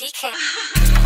DK.